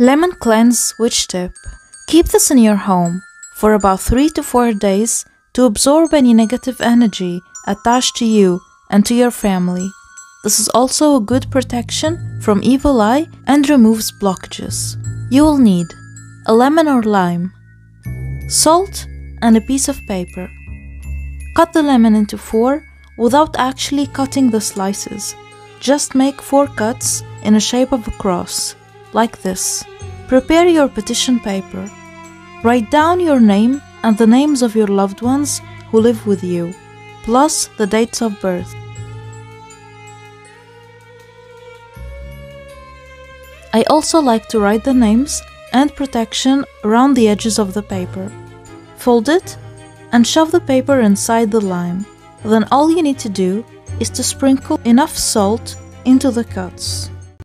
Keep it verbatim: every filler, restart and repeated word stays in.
Lemon cleanse witch tip. Keep this in your home for about three to four days to absorb any negative energy attached to you and to your family. This is also a good protection from evil eye and removes blockages. You will need a lemon or lime, salt, and a piece of paper. Cut the lemon into four without actually cutting the slices. Just make four cuts in a shape of a cross, like this. Prepare your petition paper. Write down your name and the names of your loved ones who live with you, plus the dates of birth. I also like to write the names and protection around the edges of the paper. Fold it and shove the paper inside the lime. Then all you need to do is to sprinkle enough salt into the cuts.